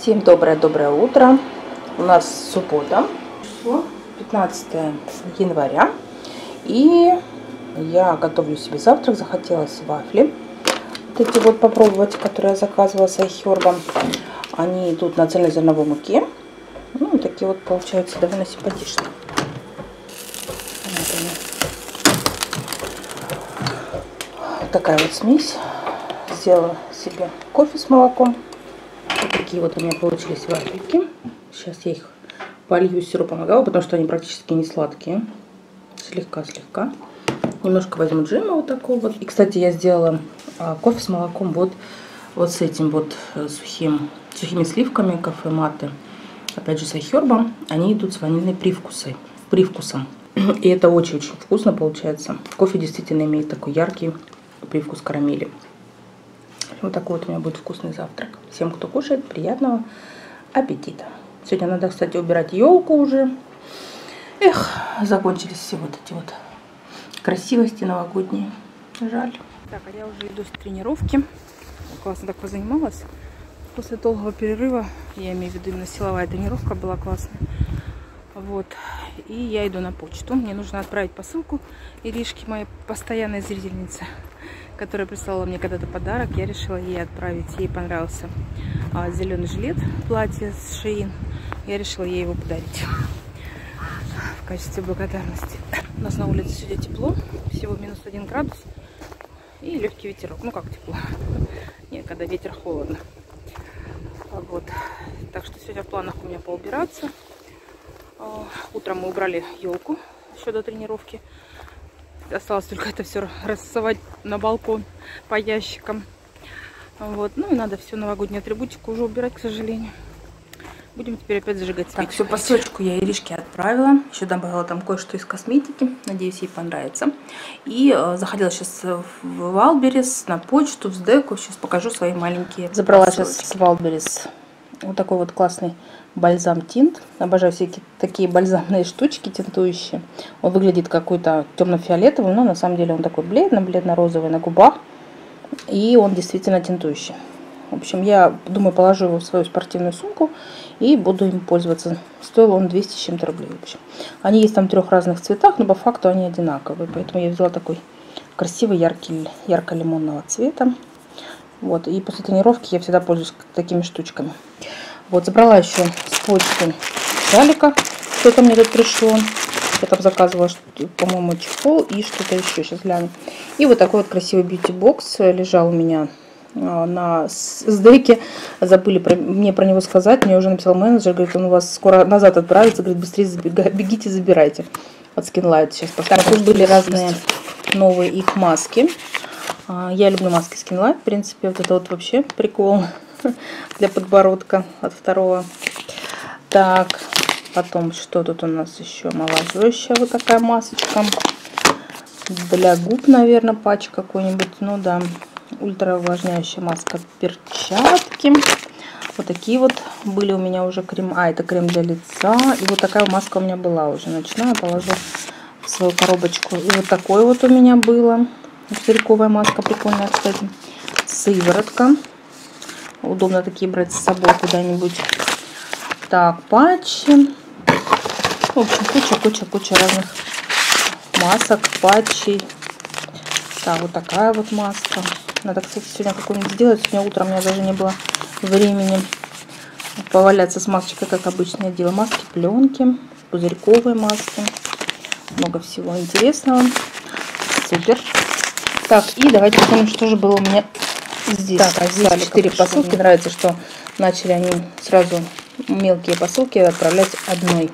Всем доброе-доброе утро. У нас суббота, 15 января. И я готовлю себе завтрак. Захотелось вафли. Вот эти вот попробовать, которые я заказывала с iHerb. Они идут на цельнозерновой муке. Ну, такие вот получаются довольно симпатичные. Вот такая вот смесь. Сделала себе кофе с молоком. Вот такие вот у меня получились вафельки. Сейчас я их полью сиропом агавы, потому что они практически не сладкие. Слегка-слегка. Немножко возьму джема вот такого вот. И, кстати, я сделала кофе с молоком вот с этим вот сухими сливками кофе-маты. Опять же, с iHerb. Они идут с ванильной привкусом. И это очень-очень вкусно получается. Кофе действительно имеет такой яркий привкус карамели. Вот такой вот у меня будет вкусный завтрак. Всем, кто кушает, приятного аппетита. Сегодня надо, кстати, убирать елку уже. Эх, закончились все вот эти вот красивости новогодние. Жаль. Так, а я уже иду с тренировки. Классно так позанималась. После долгого перерыва, я имею в виду именно силовая тренировка была классная. Вот. И я иду на почту. Мне нужно отправить посылку Иришке, моей постоянной зрительнице, которая прислала мне когда-то подарок. Я решила ей отправить. Ей понравился зеленый жилет, платье с Shein. Я решила ей его подарить в качестве благодарности. У нас на улице сегодня тепло, всего -1 градус и легкий ветерок. Ну как тепло? Нет, когда ветер, холодно. Вот. Так что сегодня в планах у меня поубираться. Утром мы убрали елку еще до тренировки. Осталось только это все рассовать на балкон по ящикам. Вот. Ну и надо всю новогоднюю атрибутику уже убирать, к сожалению. Будем теперь опять зажигать спички. Так, всю посылочку я Иришке отправила. Еще добавила там кое-что из косметики. Надеюсь, ей понравится. И заходила сейчас в Валберис, на почту, в СДЭКу. Сейчас покажу свои маленькие забрала посылочки. Сейчас с Валберис вот такой вот классный бальзам тинт. Обожаю всякие такие бальзамные штучки тинтующие. Он выглядит какой-то темно-фиолетовый, но на самом деле он такой бледно-розовый на губах. И он действительно тинтующий. В общем, я думаю, положу его в свою спортивную сумку и буду им пользоваться. Стоил он 200 с чем-то рублей. В общем. Они есть там в 3 разных цветах, но по факту они одинаковые. Поэтому я взяла такой красивый, яркий, ярко-лимонного цвета. Вот, и после тренировки я всегда пользуюсь такими штучками. Вот, забрала еще с почты шалика. Что-то мне тут пришло. Я там заказывала, по-моему, чехол и что-то еще. Сейчас гляну. И вот такой вот красивый бьюти-бокс лежал у меня на СДЭКе. Забыли мне про него сказать. Мне уже написал менеджер. Говорит, он у вас скоро назад отправится. Говорит, быстрее бегите, забирайте. От SkinLite сейчас. Так, тут были разные новые их маски. Я люблю маски SkinLite, в принципе, вот это вот вообще прикол для подбородка от 2. Так, потом, что тут у нас еще? Омолаживающая вот такая масочка. Для губ, наверное, патч какой-нибудь, ну да. Ультравлажняющая маска, перчатки. Вот такие вот были у меня уже крем. А, это крем для лица. И вот такая маска у меня была уже ночная. Положу в свою коробочку. И вот такой вот у меня было. Пузырьковая маска прикольная, кстати. Сыворотка. Удобно такие брать с собой куда-нибудь. Так, патчи. В общем, куча разных масок, патчей. Так, вот такая вот маска. Надо, кстати, сегодня какую-нибудь сделать. Сегодня утром у меня даже не было времени поваляться с масочкой, как обычно я делаю. Маски, пленки, пузырьковые маски. Много всего интересного. Супер. Так, и давайте посмотрим, что же было у меня здесь. Так, а здесь 4 посылки. Нравится, что начали они сразу мелкие посылки отправлять одной.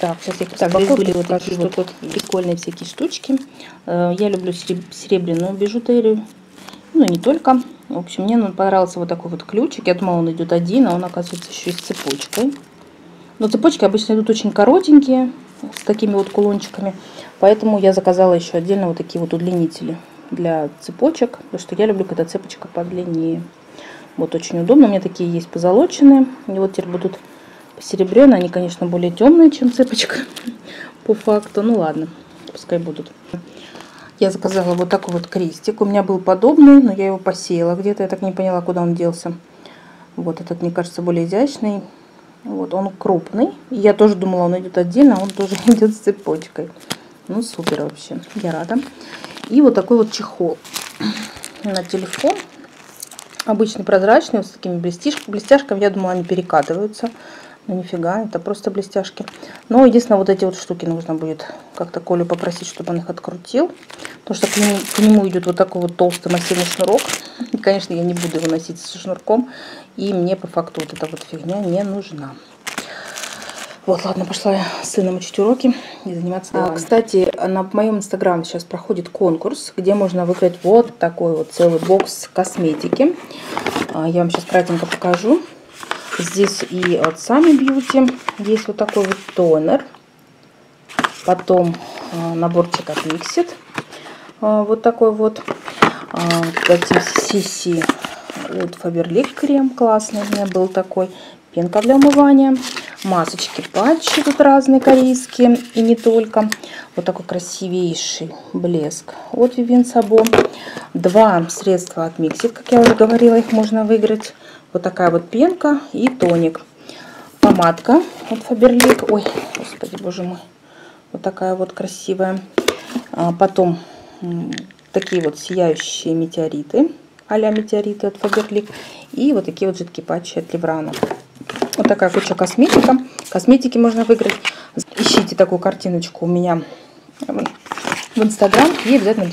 Так, сейчас я так, здесь были вот такие вот прикольные всякие штучки. Я люблю серебряную бижутерию. Ну, не только. В общем, мне понравился вот такой вот ключик. Я думала, он идет один, а он, оказывается, еще и с цепочкой. Но цепочки обычно идут очень коротенькие, с такими вот кулончиками. Поэтому я заказала еще отдельно вот такие вот удлинители для цепочек. Потому что я люблю, когда цепочка подлиннее. Вот очень удобно. У меня такие есть позолоченные. И вот теперь будут посеребренные. Они, конечно, более темные, чем цепочка. По факту. Ну ладно, пускай будут. Я заказала вот такой вот крестик. У меня был подобный, но я его посеяла где-то. Я так не поняла, куда он делся. Вот этот, мне кажется, более изящный. Вот, он крупный. Я тоже думала, он идет отдельно, он тоже идет с цепочкой. Ну, супер вообще. Я рада. И вот такой вот чехол на телефон. Обычный прозрачный, вот с такими блестяшками. Я думала, они перекатываются. Ну, нифига, это просто блестяшки. Но единственное, вот эти вот штуки нужно будет как-то Колю попросить, чтобы он их открутил. Потому что к нему идет вот такой вот толстый массивный шнурок. И, конечно, я не буду его носить со шнурком. И мне по факту вот эта вот фигня не нужна. Вот, ладно, пошла я с сыном учить уроки и заниматься делами. Кстати, на моем инстаграме сейчас проходит конкурс, где можно выиграть вот такой вот целый бокс косметики. Я вам сейчас кратенько покажу. Здесь и от Sami Beauty есть вот такой вот тонер. Потом наборчик от Mixit. Вот такой вот. Затем CC от Faberlic крем. Классный у меня был такой. Пенка для умывания. Масочки, патчи тут разные корейские. И не только. Вот такой красивейший блеск от Vivienne Sabo. Два средства от Mixit, как я уже говорила, их можно выиграть. Вот такая вот пенка и тоник. Помадка от Faberlic. Ой, господи, боже мой. Вот такая вот красивая. Потом такие вот сияющие метеориты. А-ля метеориты от Faberlic. И вот такие вот жидкие патчи от Lebrano. Вот такая куча косметика. Косметики можно выиграть. Ищите такую картиночку у меня в Инстаграм. И обязательно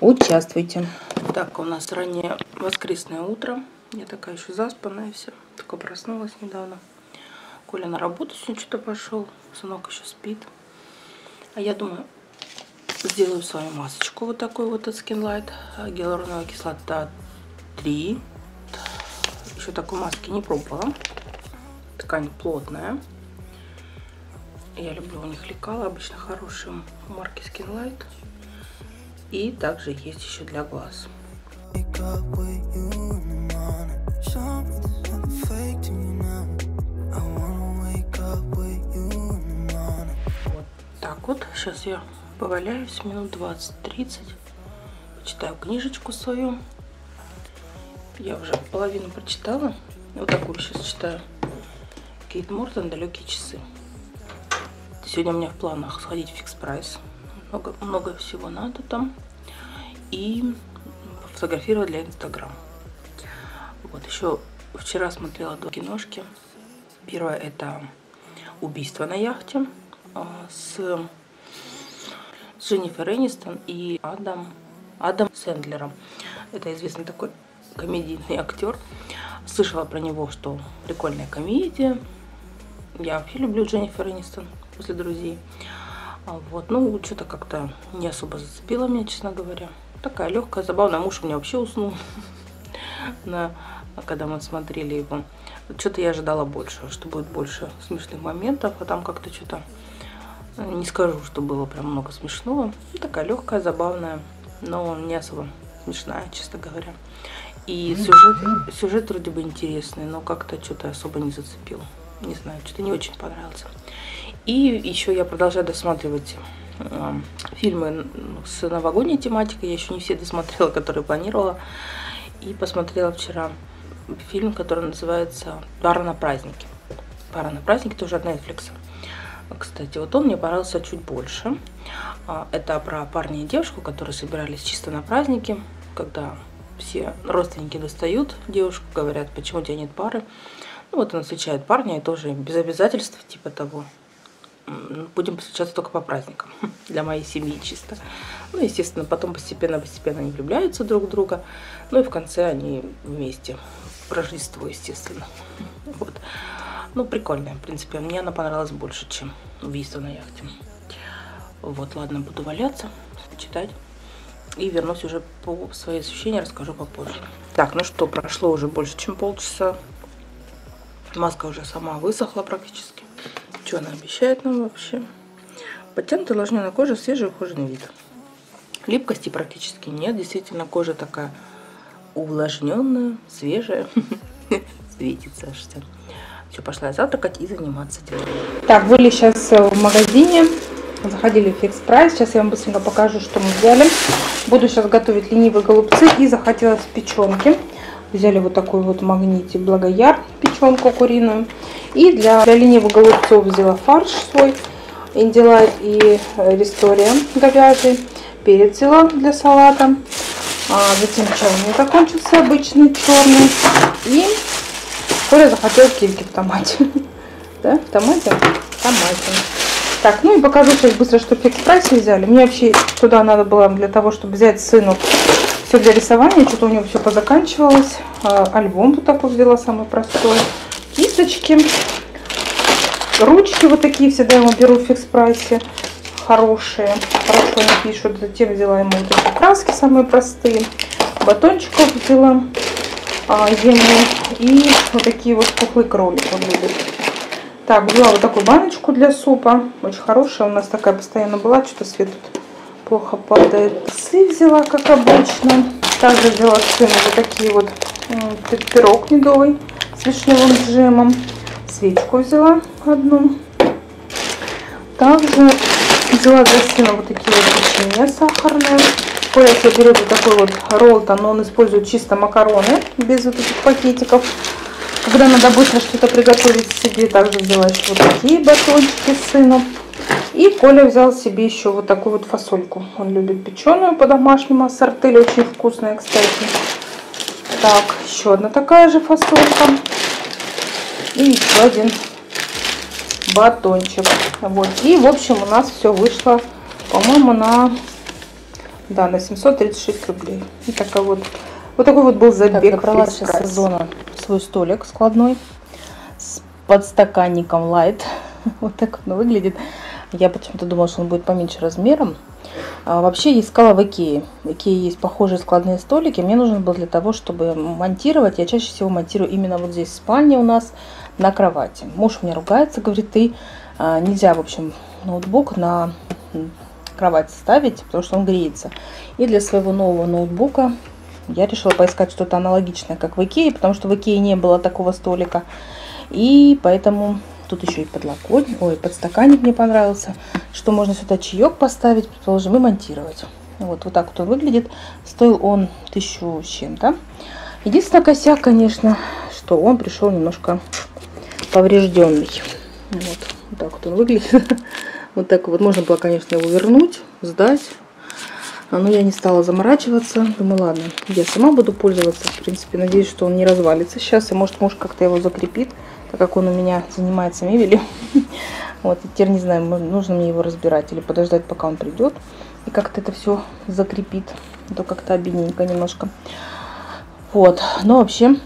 участвуйте. Так, у нас раннее воскресное утро. Я такая еще заспанная вся. Только проснулась недавно. Коля на работу сегодня что-то пошел. Сынок еще спит. А я думаю, сделаю с вами масочку вот такую вот от SkinLite. Гиалуроновая кислота 3. Еще такой маски не пробовала. Ткань плотная. Я люблю у них лекала. Обычно хорошие марки SkinLite. И также есть еще для глаз. Вот так вот. Сейчас я поваляюсь минут 20-30. Почитаю книжечку свою. Я уже половину прочитала. Вот такую сейчас читаю. Кейт Мортон «Далекие часы». Сегодня у меня в планах сходить в Фикс Прайс. Много всего надо там. И фотографировать для Инстаграма. Вот, еще вчера смотрела два киношки. Первое — это «Убийство на яхте» с Дженнифер Энистон и Адам Сэндлером. Это известный такой комедийный актер. Слышала про него, что прикольная комедия. Я вообще люблю Дженнифер Энистон после «Друзей». Вот, ну, что-то как-то не особо зацепило меня, честно говоря. Такая легкая, забавная. Муж у меня вообще уснул, когда мы смотрели его. Что-то я ожидала больше, что будет больше смешных моментов, а там как-то что-то, не скажу, что было прям много смешного. Такая легкая, забавная, но не особо смешная, честно говоря. И сюжет вроде бы интересный, но как-то что-то особо не зацепил. Не знаю, что-то не очень понравился. И еще я продолжаю досматривать фильмы с новогодней тематикой. Я еще не все досмотрела, которые планировала. И посмотрела вчера фильм, который называется «Пара на праздники». «Пара на праздники» тоже от Netflix. Кстати, вот он мне понравился чуть больше. Это про парня и девушку, которые собирались чисто на праздники, когда все родственники достают девушку, говорят, почему у тебя нет пары. Ну вот он встречает парня и тоже без обязательств типа того. Будем встречаться только по праздникам. Для моей семьи чисто. Ну, естественно, потом постепенно они влюбляются друг в друга. Ну и в конце они вместе. Про Рождество, естественно. Вот. Ну, прикольная, в принципе. Мне она понравилась больше, чем «Убийство на яхте». Вот, ладно, буду валяться, читать. И вернусь уже по свои ощущения, расскажу попозже. Так, ну что, прошло уже больше, чем полчаса. Маска уже сама высохла практически. Что она обещает нам вообще? Подтянутая увлажненная кожа, свежий ухоженный вид. Липкости практически нет. Действительно, кожа такая увлажненная, свежая. Светится аж все. Все, пошла я завтракать и заниматься делом. Так, были сейчас в магазине. Заходили в Фикс Прайс. Сейчас я вам быстренько покажу, что мы взяли. Буду сейчас готовить ленивые голубцы. И захотелось печенки. Взяли вот такой вот магнити Благояр, печенку куриную. И для ленивых голубцов взяла фарш свой, Indialite и Ristoria говяжий. Перец взяла для салата. Затем чай у меня закончился, обычный черный. И скоро захотела кильки в томате. Да, в томате? В томате. Так, ну и покажу сейчас быстро, что в Фикс Прайсе взяли. Мне вообще туда надо было для того, чтобы взять сыну все для рисования. Что-то у него все позаканчивалось. Альбом тут такой взяла, самый простой. Кисточки. Ручки вот такие всегда ему беру в Фикс Прайсе. Хорошие. Хорошо они пишут. Затем взяла ему вот эти краски самые простые. Батончиков взяла. Зимние. И вот такие вот пухлые кролики он любит. Так, взяла вот такую баночку для супа. Очень хорошая. У нас такая постоянно была. Что-то свет тут плохо падает. Псы взяла, как обычно. Также взяла сыну вот такие вот пирог медовый с вишневым джемом. Свечку взяла одну. Также взяла для сына вот такие вот печенья сахарные. Скоро я себе беру вот такой вот Ролтон, но он использует чисто макароны, без вот этих пакетиков. Когда надо быстро что-то приготовить себе, также взяла вот такие батончики сыну. И Коля взял себе еще вот такую вот фасольку. Он любит печеную по-домашнему, ассортели, очень вкусная, кстати. Так, еще одна такая же фасолька. И еще один батончик. Вот. И, в общем, у нас все вышло, по-моему, на 736 рублей. И такая вот. Вот такой вот был забег. Добралась сейчас с сезона свой столик складной с подстаканником Light. Вот так он выглядит. Я почему-то думала, что он будет поменьше размером. Вообще искала в Икее. В Икее есть похожие складные столики. Мне нужен был для того, чтобы монтировать. Я чаще всего монтирую именно вот здесь в спальне у нас на кровати. Муж у меня ругается, говорит, ты нельзя, в общем, ноутбук на кровать ставить, потому что он греется. И для своего нового ноутбука я решила поискать что-то аналогичное, как в Икее, потому что в Икее не было такого столика. И поэтому тут еще и подстаканник мне понравился, что можно сюда чаек поставить, предположим, и монтировать. Вот так вот он выглядит. Стоил он 1000 с чем-то. Единственный косяк, конечно, что он пришел немножко поврежденный. Вот так вот он выглядит. Вот так вот. Можно было, конечно, его вернуть, сдать. Но я не стала заморачиваться. Думаю, ладно, я сама буду пользоваться. В принципе, надеюсь, что он не развалится сейчас. И может муж как-то его закрепит, так как он у меня занимается мебелью. Вот, и теперь не знаю, нужно мне его разбирать или подождать, пока он придет. И как-то это все закрепит. То как-то обидненько немножко. Вот, но вообще,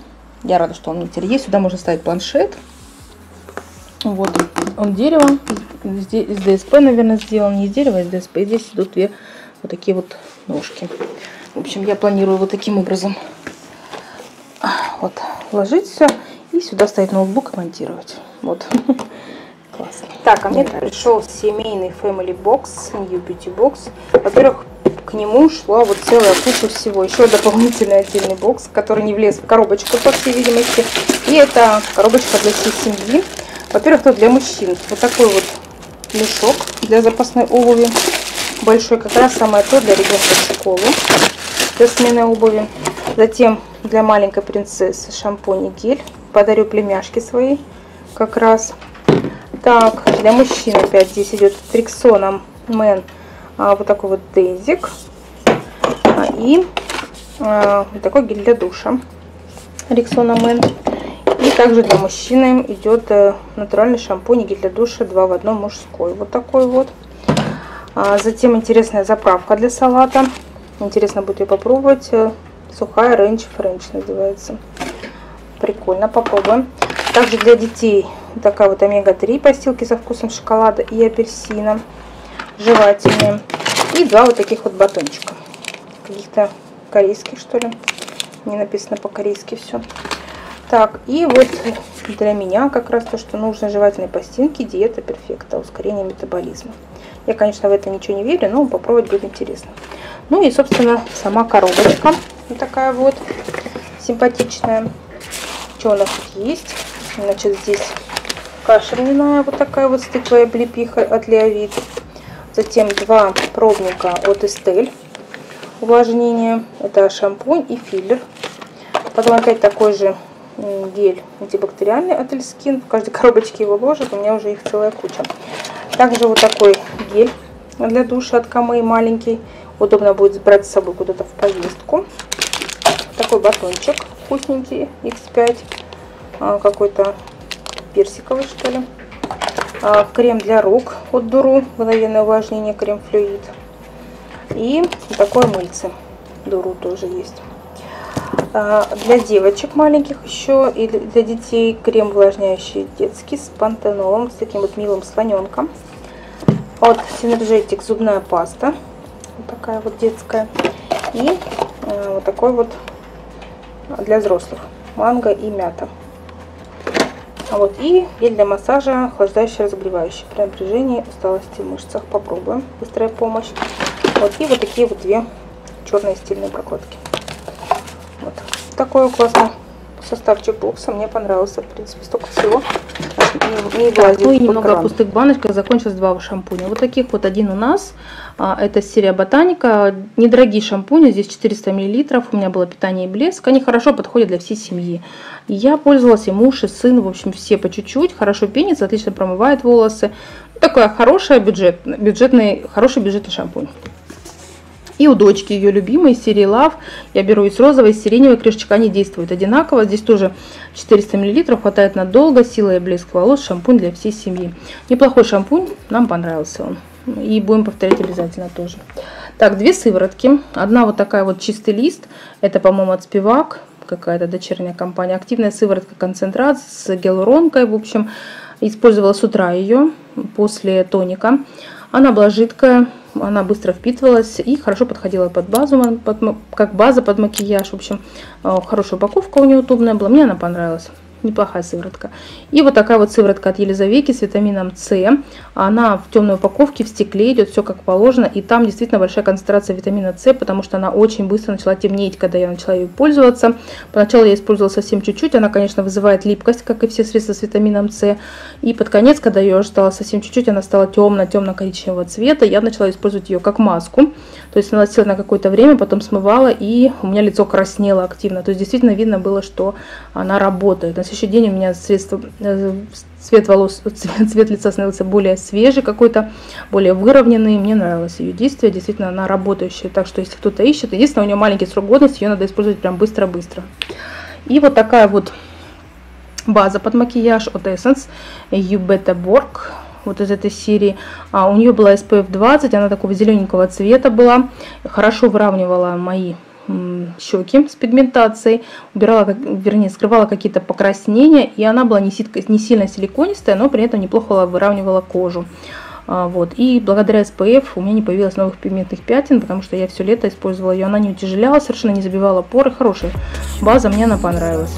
я рада, что он мне теперь есть. Сюда можно ставить планшет. Вот, он дерево. Из ДСП, наверное, сделан. Не из дерева, а из ДСП. И здесь идут две... Вот такие вот ножки. В общем, я планирую вот таким образом вот ложить все. И сюда стоит ноутбук и монтировать. Вот. Классно. Так, а мне пришел семейный Family Box, New Beauty Box. Во-первых, к нему шла вот целая куча всего. Еще дополнительный отдельный бокс, который не влез в коробочку, по всей видимости. И это коробочка для всей семьи. Во-первых, тут для мужчин вот такой вот мешок для запасной обуви. Большой, как раз самое то для ребенка в школу, для смены обуви. Затем для маленькой принцессы шампунь и гель. Подарю племяшке своей как раз. Так, для мужчин опять здесь идет с Риксоном Мэн вот такой вот тезик. И вот такой гель для душа Риксона Мэн. И также для мужчины идет натуральный шампунь и гель для душа 2 в 1 мужской. Вот такой вот. Затем интересная заправка для салата. Интересно будет ее попробовать. Сухая Ranch French называется. Прикольно, попробуем. Также для детей такая вот омега-3 постилки со вкусом шоколада и апельсина. Жевательные. И два вот таких вот батончика. Каких-то корейских, что ли. Не написано по-корейски все. Так, и вот для меня как раз то, что нужно, жевательные постилки, диета перфекта, ускорение метаболизма. Я, конечно, в это ничего не верю, но попробовать будет интересно. Ну и, собственно, сама коробочка. Вот такая вот симпатичная. Что у нас тут есть? Значит, здесь каша льняная, вот такая вот с тыквой и облепихой от Леовит. Затем два пробника от Эстель. Увлажнение. Это шампунь и филлер. Потом опять такой же гель антибактериальный от L-Skin. В каждой коробочке его ложат, у меня уже их целая куча. Также вот такой гель для душа от Камэй, маленький. Удобно будет брать с собой куда-то в поездку. Такой батончик вкусненький, X5. Какой-то персиковый, что ли. Крем для рук от Дуру. Мгновенное увлажнение, крем флюид. И такое мыльце. Дуру тоже есть. Для девочек маленьких еще и для детей крем увлажняющий детский с пантенолом, с таким вот милым слоненком. От Синержетик зубная паста, вот такая вот детская. И вот такой вот для взрослых, манго и мята. Вот, и гель для массажа, охлаждающий, разогревающий. При напряжении, усталости в мышцах. Попробуем, быстрая помощь. Вот, и вот такие вот две черные стильные прокладки. Вот такой классный составчик бокса, мне понравился, в принципе, столько всего не влазит. Ну и немного кран. Пустых баночках, закончилось 2 шампуня. Вот таких вот один у нас, это серия Ботаника, недорогие шампуни, здесь 400 мл, у меня было Питание и блеск, они хорошо подходят для всей семьи. Я пользовалась, и муж, и сын, в общем, все по чуть-чуть, хорошо пенится, отлично промывает волосы. Ну, такой хороший бюджетный шампунь. И у дочки ее любимой серии Love. Я беру из розовой, из сиреневой крышечек. Они действуют одинаково. Здесь тоже 400 мл. Хватает надолго. Сила и блеск волос. Шампунь для всей семьи. Неплохой шампунь. Нам понравился он. И будем повторять обязательно тоже. Так, 2 сыворотки. Одна вот такая вот чистый лист. Это, по-моему, от Спивак. Какая-то дочерняя компания. Активная сыворотка концентрат с гиалуронкой. В общем, использовала с утра ее. После тоника. Она была жидкая. Она быстро впитывалась и хорошо подходила под базу, как база под макияж. В общем, хорошая упаковка у нее удобная была. Мне она понравилась. Неплохая сыворотка. И вот такая вот сыворотка от Елизаветы с витамином С. Она в темной упаковке, в стекле идет, все как положено. И там действительно большая концентрация витамина С, потому что она очень быстро начала темнеть, когда я начала ее пользоваться. Поначалу я использовала совсем чуть-чуть. Она, конечно, вызывает липкость, как и все средства с витамином С. И под конец, когда ее стала совсем чуть-чуть, она стала темно-коричневого цвета. Я начала использовать ее как маску. То есть наносила на какое-то время, потом смывала, и у меня лицо краснело активно. То есть действительно видно было, что она работает. На следующий день у меня цвет лица становился более свежий какой-то, более выровненный. Мне нравилось ее действие, действительно она работающая. Так что если кто-то ищет, единственное, у нее маленький срок годности, ее надо использовать прям быстро-быстро. И вот такая вот база под макияж от Essence You Better Work. Вот из этой серии. У нее была SPF 20, она такого зелененького цвета была. Хорошо выравнивала мои щеки с пигментацией, убирала, вернее, скрывала какие-то покраснения, и она была не сильно силиконистая, но при этом неплохо выравнивала кожу. Вот. И благодаря SPF у меня не появилось новых пигментных пятен, потому что я все лето использовала ее. Она не утяжелялась, совершенно не забивала поры. Хорошая база, мне она понравилась.